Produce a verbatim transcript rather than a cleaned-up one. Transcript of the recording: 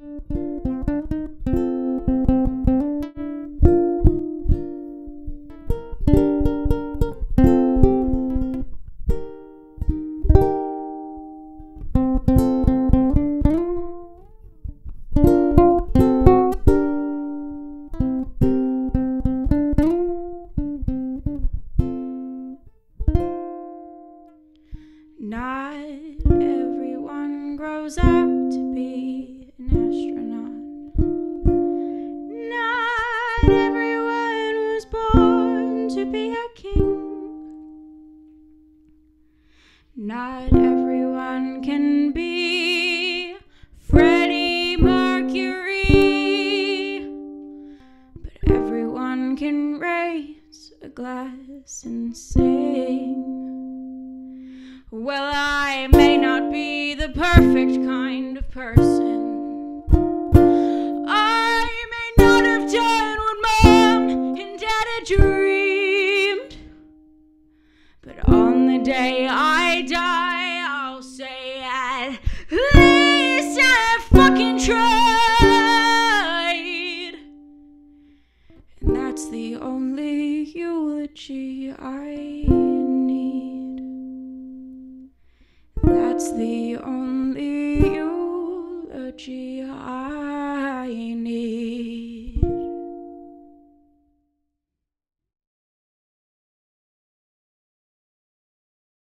Not everyone grows up to be an astronaut. Not everyone was born to be a king. Not everyone can be Freddie Mercury. But everyone can raise a glass and sing. Well, I may not be the perfect kind of person. I may not have done what Mom and Dad had dreamed. But on the day I die, I'll say at least I fucking tried. And that's the only eulogy I need. It's the only